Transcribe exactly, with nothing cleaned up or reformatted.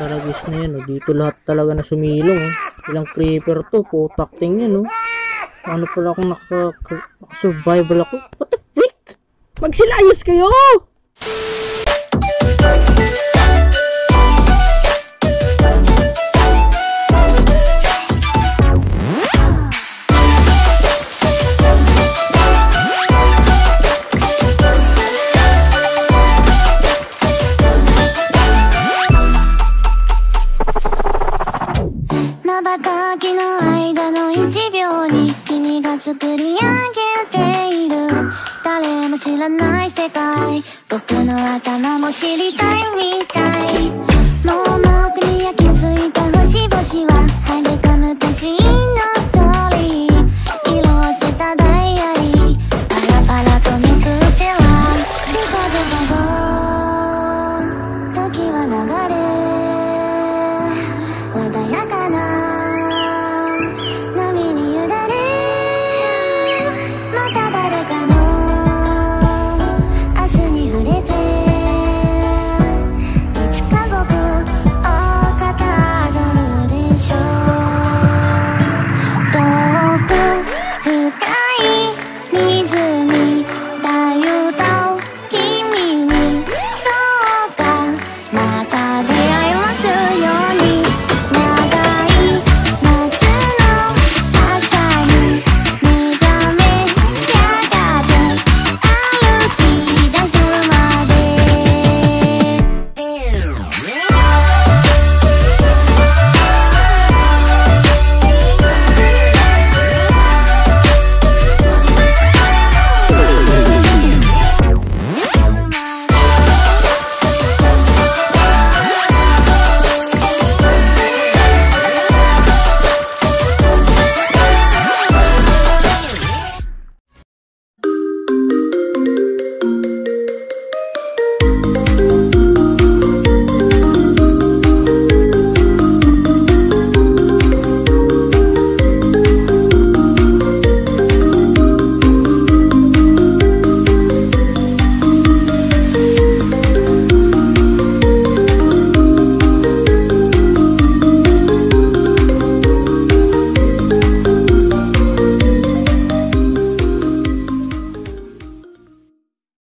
Tara guys na yan, no? Dito lahat talaga na sumilong, eh. Ilang creeper to, putak tingin, no? Ano pala akong naka-survival ako? What the freak? Magsilayos kayo! Bye.